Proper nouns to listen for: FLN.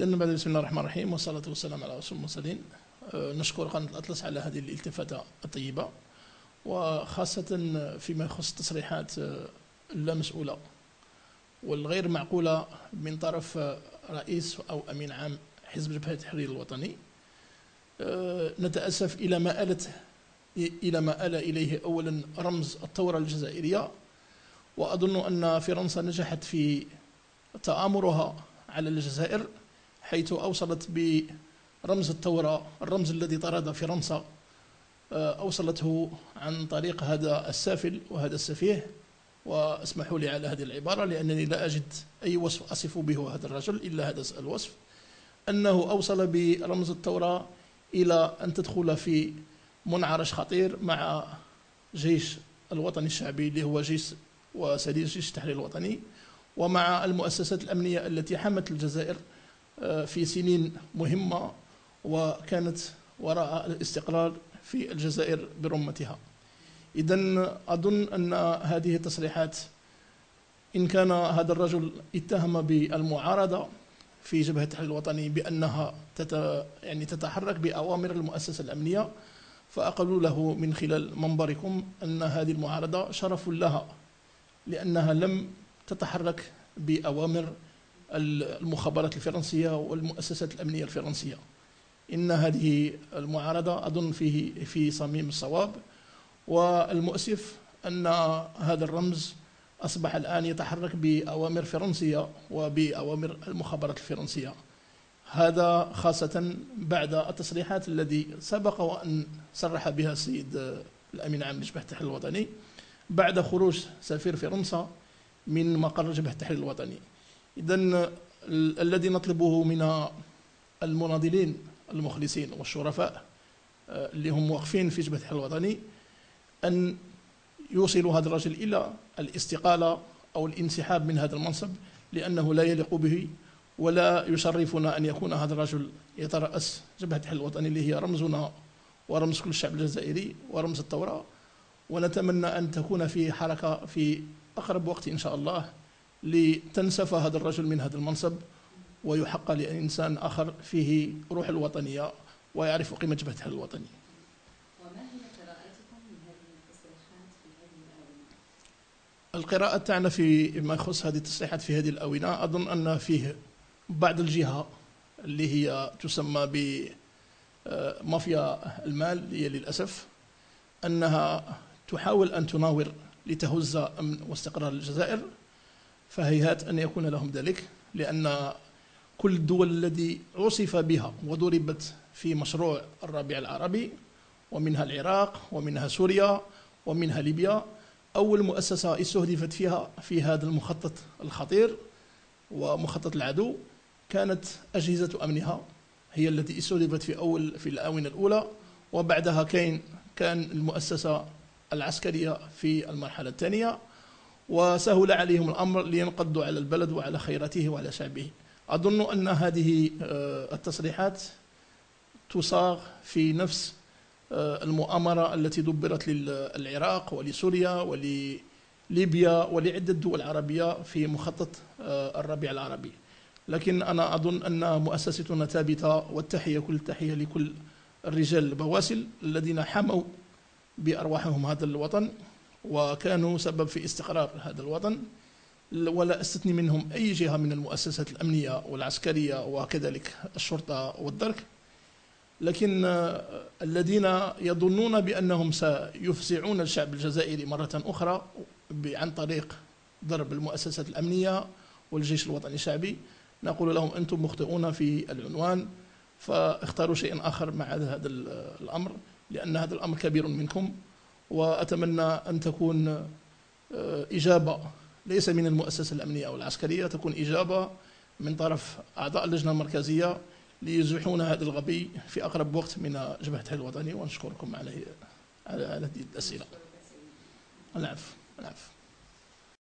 إذن بعد بسم الله الرحمن الرحيم والصلاة والسلام على رسول المرسلين. نشكر قناة الأطلس على هذه الالتفاتة الطيبة، وخاصة فيما يخص تصريحات لا مسؤولة والغير معقولة من طرف رئيس أو أمين عام حزب جبهة التحرير الوطني. نتأسف إلى ما آل إليه أولا رمز الثورة الجزائرية، وأظن أن فرنسا نجحت في تآمرها على الجزائر، حيث أوصلت برمز الثورة، الرمز الذي طرد فرنسا أوصلته عن طريق هذا السافل وهذا السفيه. واسمحوا لي على هذه العبارة لأنني لا أجد أي وصف أصف به هذا الرجل إلا هذا الوصف، أنه أوصل برمز الثورة إلى أن تدخل في منعرج خطير مع جيش الوطني الشعبي اللي هو جيش وسدير جيش التحرير الوطني، ومع المؤسسات الأمنية التي حمت الجزائر في سنين مهمة وكانت وراء الاستقرار في الجزائر برمتها. إذن أظن أن هذه التصريحات، إن كان هذا الرجل اتهم بالمعارضة في جبهة التحرير الوطني بأنها تتحرك بأوامر المؤسسة الأمنية، فأقول له من خلال منبركم أن هذه المعارضة شرف لها، لأنها لم تتحرك بأوامر المخابرات الفرنسية والمؤسسات الأمنية الفرنسية. إن هذه المعارضة أظن في صميم الصواب، والمؤسف أن هذا الرمز أصبح الآن يتحرك بأوامر فرنسية وبأوامر المخابرات الفرنسية، هذا خاصة بعد التصريحات التي سبق وأن صرح بها السيد الأمين عام لجبهة التحرير الوطني بعد خروج سفير فرنسا من مقر جبهة التحرير الوطني. إذن الذي نطلبه من المناضلين المخلصين والشرفاء اللي هم واقفين في جبهة التحرير الوطني أن يوصلوا هذا الرجل إلى الاستقالة أو الانسحاب من هذا المنصب، لأنه لا يليق به ولا يشرفنا أن يكون هذا الرجل يترأس جبهة التحرير الوطني اللي هي رمزنا ورمز كل الشعب الجزائري ورمز الثورة. ونتمنى أن تكون في حركة في أقرب وقت إن شاء الله لتنسف هذا الرجل من هذا المنصب، ويحق لإنسان آخر فيه روح الوطنية ويعرف قيمة جبهة التحرير الوطني. وما هي قراءتكم لهذه التصريحات في هذه الآونة؟ القراءة تاعنا فيما يخص هذه التصريحات في هذه الآونة، أظن أن فيه بعض الجهة اللي هي تسمى بمافيا المال، هي للأسف أنها تحاول أن تناور لتهز أمن واستقرار الجزائر، فهيهات أن يكون لهم ذلك، لأن كل الدول التي عصف بها وضربت في مشروع الربيع العربي، ومنها العراق ومنها سوريا ومنها ليبيا، أول مؤسسة استهدفت فيها في هذا المخطط الخطير ومخطط العدو كانت أجهزة أمنها، هي التي استهدفت في الآونة الأولى، وبعدها كان المؤسسة العسكرية في المرحلة الثانية، وسهل عليهم الأمر لينقضوا على البلد وعلى خيراته وعلى شعبه. أظن أن هذه التصريحات تصاغ في نفس المؤامرة التي دبرت للعراق ولسوريا ولليبيا ولعدة دول عربية في مخطط الربيع العربي. لكن أنا أظن أن مؤسستنا ثابتة، والتحية كل التحية لكل الرجال البواسل الذين حموا بأرواحهم هذا الوطن وكانوا سبب في استقرار هذا الوطن، ولا أستثني منهم أي جهة من المؤسسات الأمنية والعسكرية وكذلك الشرطة والدرك. لكن الذين يظنون بأنهم سيفزعون الشعب الجزائري مرة أخرى عن طريق ضرب المؤسسات الأمنية والجيش الوطني الشعبي، نقول لهم أنتم مخطئون في العنوان، فاختاروا شيء آخر مع هذا الأمر، لأن هذا الأمر كبير منكم. وأتمنى أن تكون إجابة ليس من المؤسسة الأمنية أو العسكرية، تكون إجابة من طرف أعضاء اللجنة المركزية ليزوحون هذا الغبي في أقرب وقت من جبهة التحرير الوطني. ونشكركم على هذه الأسئلة. العفو.